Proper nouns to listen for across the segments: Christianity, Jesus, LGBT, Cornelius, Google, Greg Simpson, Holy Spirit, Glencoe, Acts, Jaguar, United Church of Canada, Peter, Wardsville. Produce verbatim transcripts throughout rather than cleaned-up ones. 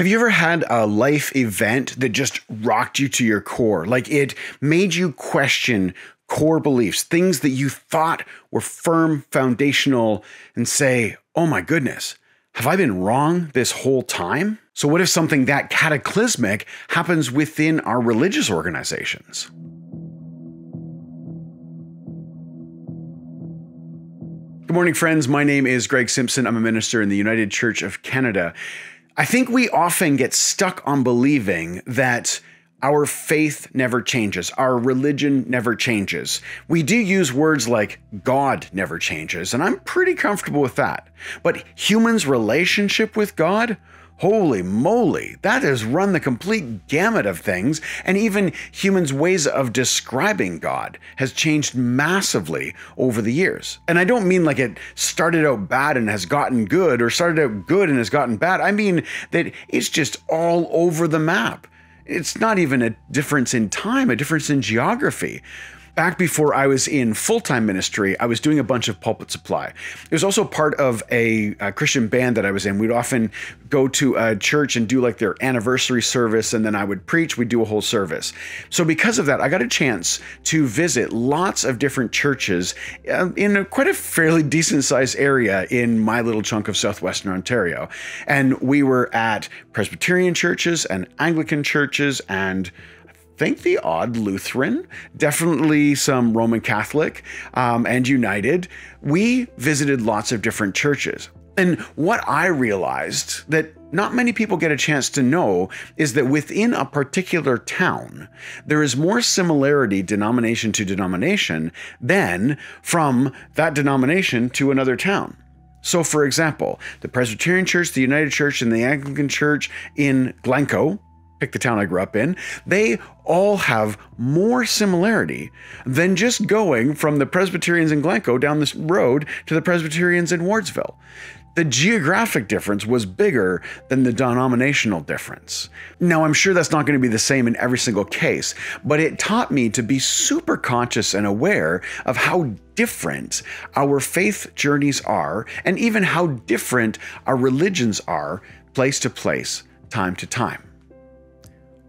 Have you ever had a life event that just rocked you to your core? Like it made you question core beliefs, things that you thought were firm, foundational, and say, oh my goodness, have I been wrong this whole time? So what if something that cataclysmic happens within our religious organizations? Good morning, friends. My name is Greg Simpson. I'm a minister in the United Church of Canada. I think we often get stuck on believing that our faith never changes. Our religion never changes. We do use words like God never changes, and I'm pretty comfortable with that. But humans' relationship with God? Holy moly, that has run the complete gamut of things, and even humans' ways of describing God has changed massively over the years. And I don't mean like it started out bad and has gotten good, or started out good and has gotten bad. I mean that it's just all over the map. It's not even a difference in time, a difference in geography. Back before I was in full-time ministry, I was doing a bunch of pulpit supply. It was also part of a, a Christian band that I was in. We'd often go to a church and do like their anniversary service, and then I would preach. We'd do a whole service. So because of that, I got a chance to visit lots of different churches in a, quite a fairly decent-sized area in my little chunk of southwestern Ontario. And we were at Presbyterian churches and Anglican churches and I think the odd Lutheran, definitely some Roman Catholic, um, and United. We visited lots of different churches. And what I realized that not many people get a chance to know is that within a particular town, there is more similarity denomination to denomination than from that denomination to another town. So, for example, the Presbyterian Church, the United Church, and the Anglican Church in Glencoe, pick the town I grew up in, they all have more similarity than just going from the Presbyterians in Glencoe down this road to the Presbyterians in Wardsville. The geographic difference was bigger than the denominational difference. Now, I'm sure that's not going to be the same in every single case, but it taught me to be super conscious and aware of how different our faith journeys are, and even how different our religions are, place to place, time to time.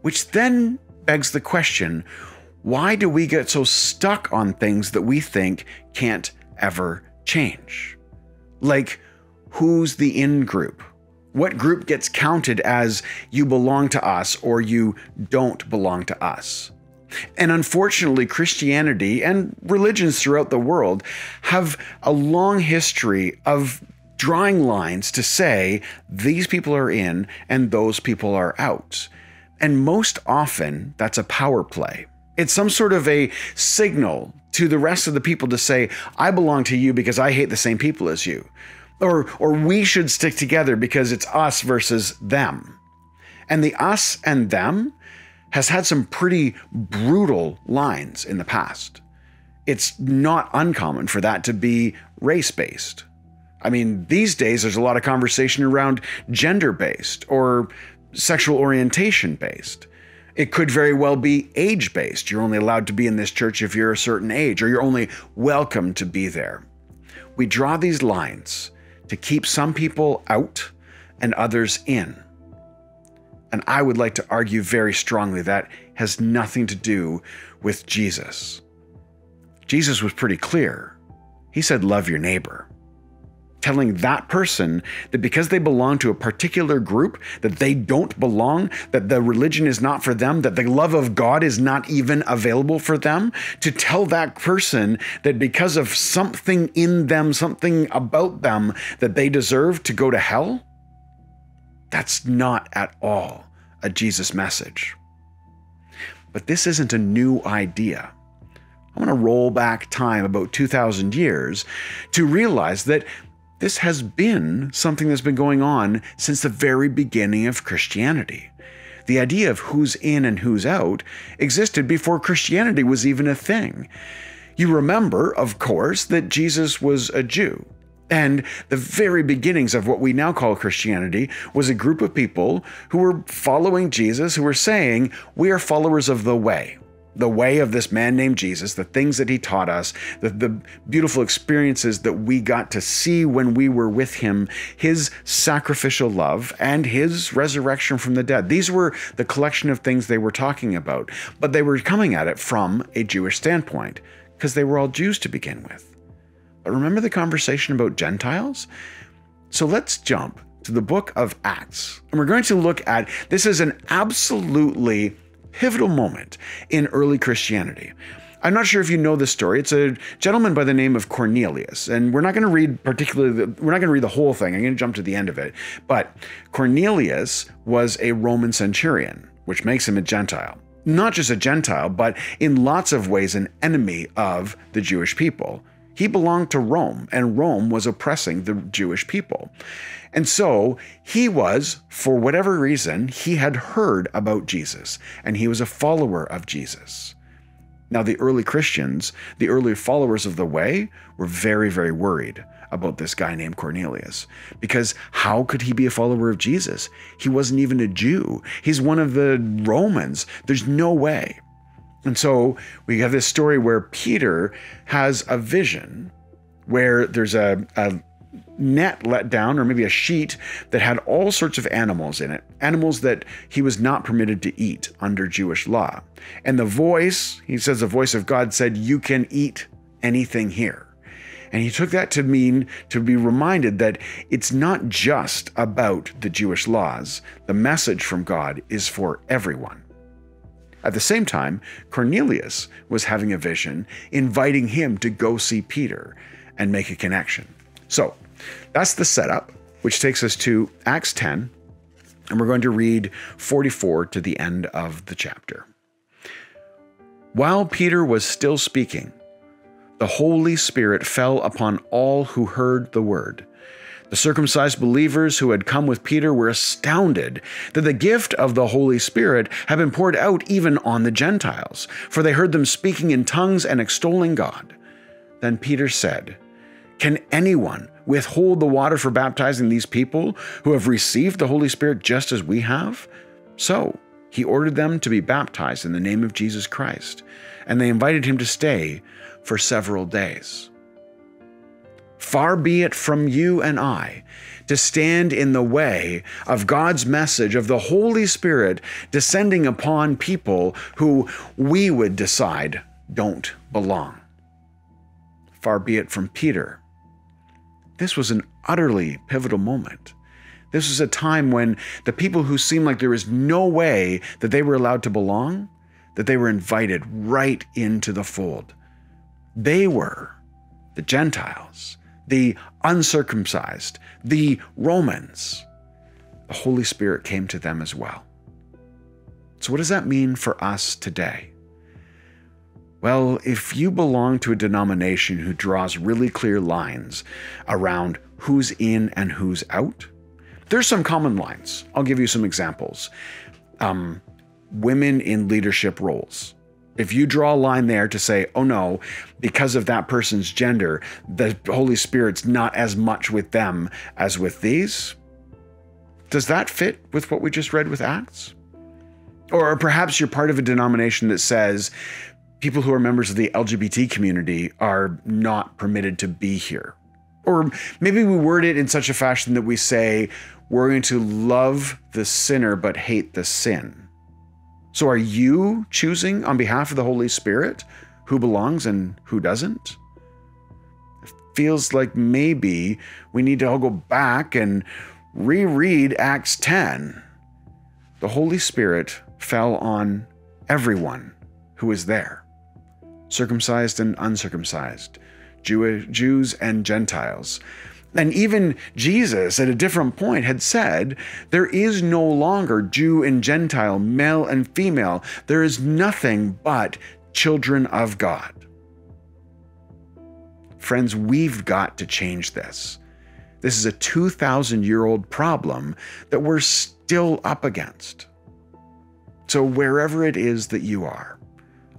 Which then begs the question, why do we get so stuck on things that we think can't ever change? Like, who's the in group? What group gets counted as you belong to us or you don't belong to us? And unfortunately, Christianity and religions throughout the world have a long history of drawing lines to say, these people are in and those people are out. And most often, that's a power play. It's some sort of a signal to the rest of the people to say, I belong to you because I hate the same people as you. Or, or we should stick together because it's us versus them. And the us and them has had some pretty brutal lines in the past. It's not uncommon for that to be race-based. I mean, these days, there's a lot of conversation around gender-based or sexual orientation based. It could very well be age based. You're only allowed to be in this church if you're a certain age, or you're only welcome to be there. We draw these lines to keep some people out and others in. And I would like to argue very strongly that has nothing to do with Jesus. Jesus was pretty clear. He said, love your neighbor. Telling that person that because they belong to a particular group, that they don't belong, that the religion is not for them, that the love of God is not even available for them, to tell that person that because of something in them, something about them, that they deserve to go to hell? That's not at all a Jesus message. But this isn't a new idea. I want to roll back time about two thousand years to realize that this has been something that's been going on since the very beginning of Christianity. The idea of who's in and who's out existed before Christianity was even a thing. You remember, of course, that Jesus was a Jew, and the very beginnings of what we now call Christianity was a group of people who were following Jesus, who were saying, we are followers of the way. the way of this man named Jesus, the things that he taught us, the, the beautiful experiences that we got to see when we were with him, his sacrificial love and his resurrection from the dead. These were the collection of things they were talking about, but they were coming at it from a Jewish standpoint because they were all Jews to begin with. But remember the conversation about Gentiles? So let's jump to the book of Acts, and we're going to look at, this is an absolutely pivotal moment in early Christianity. I'm not sure if you know this story. It's a gentleman by the name of Cornelius, and we're not going to read particularly, the, we're not going to read the whole thing. I'm going to jump to the end of it. But Cornelius was a Roman centurion, which makes him a Gentile. Not just a Gentile, but in lots of ways an enemy of the Jewish people. He belonged to Rome, and Rome was oppressing the Jewish people. And so he was, for whatever reason, he had heard about Jesus, and he was a follower of Jesus. Now, the early Christians, the early followers of the way, were very, very worried about this guy named Cornelius, because how could he be a follower of Jesus? He wasn't even a Jew. He's one of the Romans. There's no way. And so we have this story where Peter has a vision where there's a, a net let down, or maybe a sheet that had all sorts of animals in it, animals that he was not permitted to eat under Jewish law. And the voice, he says, the voice of God said, "You can eat anything here." And he took that to mean to be reminded that it's not just about the Jewish laws. The message from God is for everyone. At the same time, Cornelius was having a vision inviting him to go see Peter and make a connection. So that's the setup, which takes us to Acts ten, and we're going to read forty-four to the end of the chapter. While Peter was still speaking, the Holy Spirit fell upon all who heard the word. The circumcised believers who had come with Peter were astounded that the gift of the Holy Spirit had been poured out even on the Gentiles, for they heard them speaking in tongues and extolling God. Then Peter said, "Can anyone withhold the water for baptizing these people who have received the Holy Spirit just as we have?" So he ordered them to be baptized in the name of Jesus Christ, and they invited him to stay for several days. Far be it from you and I to stand in the way of God's message of the Holy Spirit descending upon people who we would decide don't belong. Far be it from Peter. This was an utterly pivotal moment. This was a time when the people who seemed like there is no way that they were allowed to belong, that they were invited right into the fold. They were the Gentiles, the uncircumcised, the Romans. The Holy Spirit came to them as well. So what does that mean for us today? Well, if you belong to a denomination who draws really clear lines around who's in and who's out, there's some common lines. I'll give you some examples. Um, women in leadership roles. If you draw a line there to say, oh no, because of that person's gender, the Holy Spirit's not as much with them as with these, does that fit with what we just read with Acts? Or perhaps you're part of a denomination that says people who are members of the L G B T community are not permitted to be here. Or maybe we word it in such a fashion that we say, we're going to love the sinner but hate the sin. So are you choosing on behalf of the Holy Spirit who belongs and who doesn't? It feels like maybe we need to all go back and reread Acts ten. The Holy Spirit fell on everyone who was there, circumcised and uncircumcised, Jew, Jews and Gentiles. And even Jesus at a different point had said, there is no longer Jew and Gentile, male and female. There is nothing but children of God. Friends, we've got to change this. This is a two thousand year old problem that we're still up against. So wherever it is that you are,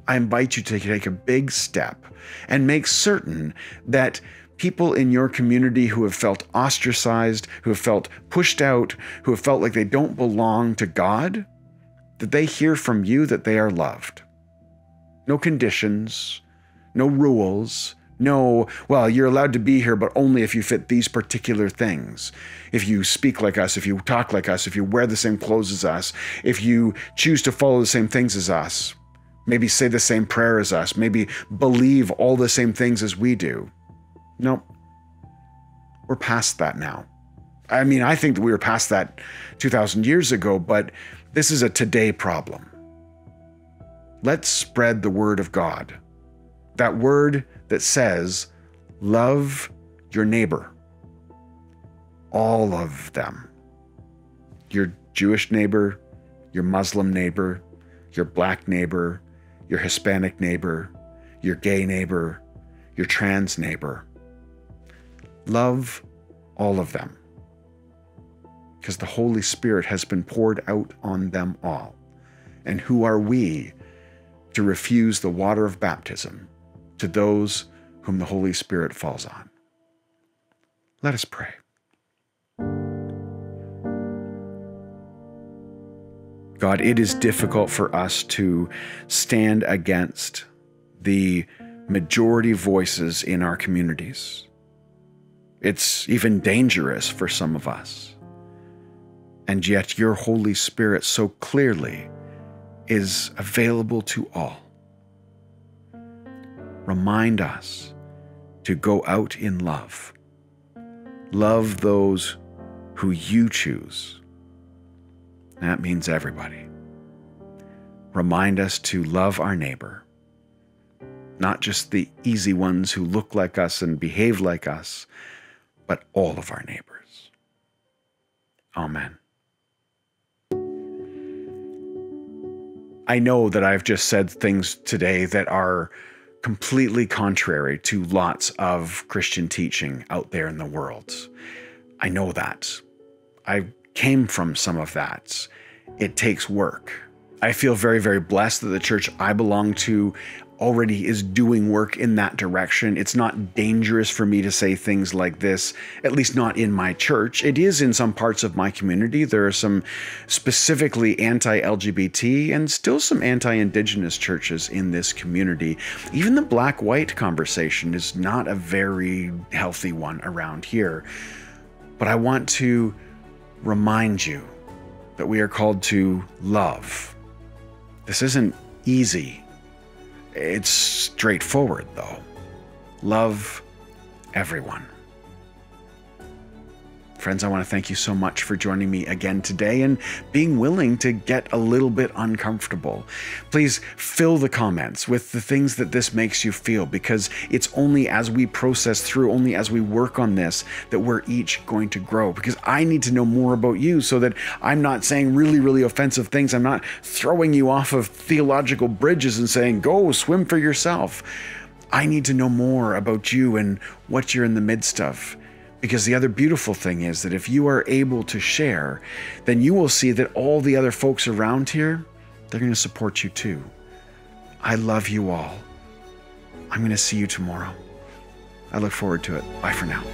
I invite you to take a big step and make certain that people in your community who have felt ostracized, who have felt pushed out, who have felt like they don't belong to God, that they hear from you that they are loved. No conditions, no rules, no, well, you're allowed to be here, but only if you fit these particular things. If you speak like us, if you talk like us, if you wear the same clothes as us, if you choose to follow the same things as us, maybe say the same prayer as us, maybe believe all the same things as we do. No, we're past that now. I mean, I think that we were past that two thousand years ago, but this is a today problem. Let's spread the word of God. That word that says, love your neighbor. All of them. Your Jewish neighbor, your Muslim neighbor, your black neighbor, your Hispanic neighbor, your gay neighbor, your trans neighbor. Love all of them. Because the Holy Spirit has been poured out on them all. And who are we to refuse the water of baptism to those whom the Holy Spirit falls on? Let us pray. God, it is difficult for us to stand against the majority voices in our communities. It's even dangerous for some of us. And yet your Holy Spirit so clearly is available to all. Remind us to go out in love. Love those who you choose. That means everybody. Remind us to love our neighbor, not just the easy ones who look like us and behave like us, but all of our neighbors. Amen. I know that I've just said things today that are completely contrary to lots of Christian teaching out there in the world. I know that. I came from some of that. It takes work. I feel very, very blessed that the church I belong to already is doing work in that direction. It's not dangerous for me to say things like this, at least not in my church. It is in some parts of my community. There are some specifically anti-L G B T and still some anti-Indigenous churches in this community. Even the black-white conversation is not a very healthy one around here. But I want to remind you that we are called to love. This isn't easy. It's straightforward, though. Love everyone. Friends, I want to thank you so much for joining me again today and being willing to get a little bit uncomfortable. Please fill the comments with the things that this makes you feel, because it's only as we process through, only as we work on this, that we're each going to grow. Because I need to know more about you so that I'm not saying really, really offensive things. I'm not throwing you off of theological bridges and saying, go swim for yourself. I need to know more about you and what you're in the midst of. Because the other beautiful thing is that if you are able to share, then you will see that all the other folks around here, they're going to support you too. I love you all. I'm going to see you tomorrow. I look forward to it. Bye for now.